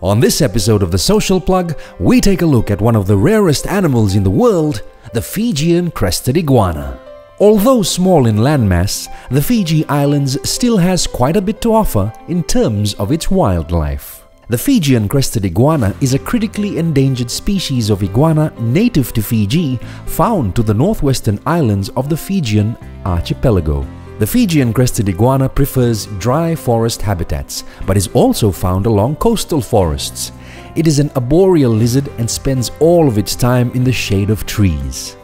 On this episode of The Social Plug, we take a look at one of the rarest animals in the world, the Fijian crested iguana. Although small in landmass, the Fiji Islands still has quite a bit to offer in terms of its wildlife. The Fijian crested iguana is a critically endangered species of iguana native to Fiji, found to the northwestern islands of the Fijian archipelago. The Fijian crested iguana prefers dry forest habitats, but is also found along coastal forests. It is an arboreal lizard and spends all of its time in the shade of trees.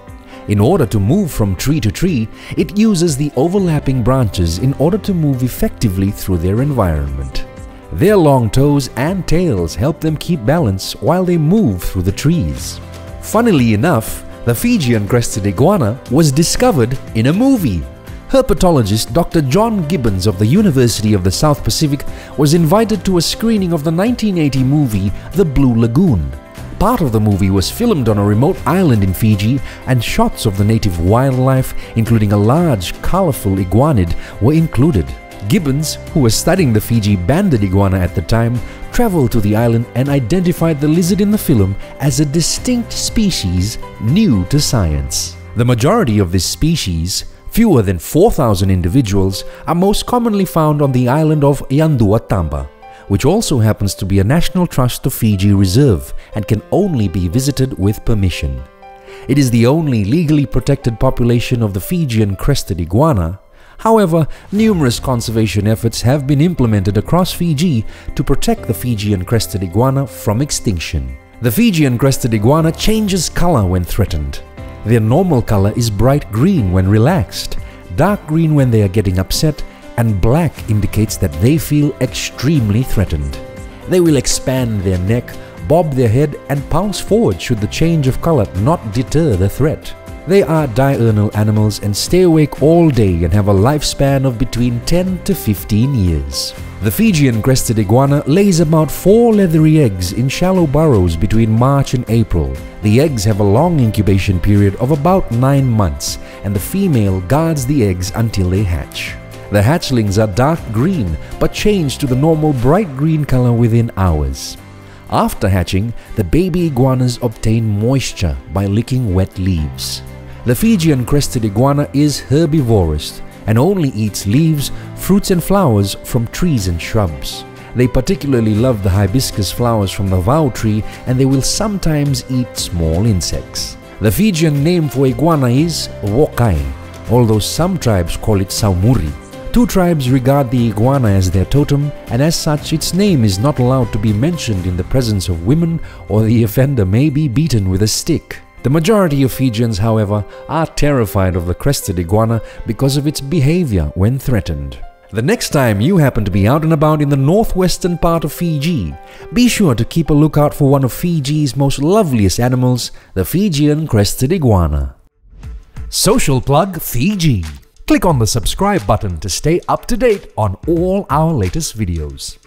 In order to move from tree to tree, it uses the overlapping branches in order to move effectively through their environment. Their long toes and tails help them keep balance while they move through the trees. Funnily enough, the Fijian crested iguana was discovered in a movie. Herpetologist Dr. John Gibbons of the University of the South Pacific was invited to a screening of the 1980 movie The Blue Lagoon. Part of the movie was filmed on a remote island in Fiji, and shots of the native wildlife, including a large, colorful iguanid, were included. Gibbons, who was studying the Fiji banded iguana at the time, traveled to the island and identified the lizard in the film as a distinct species new to science. The majority of this species, fewer than 4,000 individuals, are most commonly found on the island of Yanduatamba, which also happens to be a National Trust of Fiji Reserve and can only be visited with permission. It is the only legally protected population of the Fijian crested iguana. However, numerous conservation efforts have been implemented across Fiji to protect the Fijian crested iguana from extinction. The Fijian crested iguana changes color when threatened. Their normal color is bright green when relaxed, dark green when they are getting upset, and black indicates that they feel extremely threatened. They will expand their neck, bob their head, and pounce forward should the change of color not deter the threat. They are diurnal animals and stay awake all day and have a lifespan of between 10 to 15 years. The Fijian crested iguana lays about 4 leathery eggs in shallow burrows between March and April. The eggs have a long incubation period of about 9 months, and the female guards the eggs until they hatch. The hatchlings are dark green but change to the normal bright green color within hours. After hatching, the baby iguanas obtain moisture by licking wet leaves. The Fijian crested iguana is herbivorous and only eats leaves, fruits and flowers from trees and shrubs. They particularly love the hibiscus flowers from the vau tree, and they will sometimes eat small insects. The Fijian name for iguana is wokai, although some tribes call it saumuri. 2 tribes regard the iguana as their totem, and as such its name is not allowed to be mentioned in the presence of women, or the offender may be beaten with a stick. The majority of Fijians, however, are terrified of the crested iguana because of its behavior when threatened. The next time you happen to be out and about in the northwestern part of Fiji, be sure to keep a lookout for one of Fiji's most loveliest animals, the Fijian crested iguana. Social Plug Fiji. Click on the subscribe button to stay up to date on all our latest videos.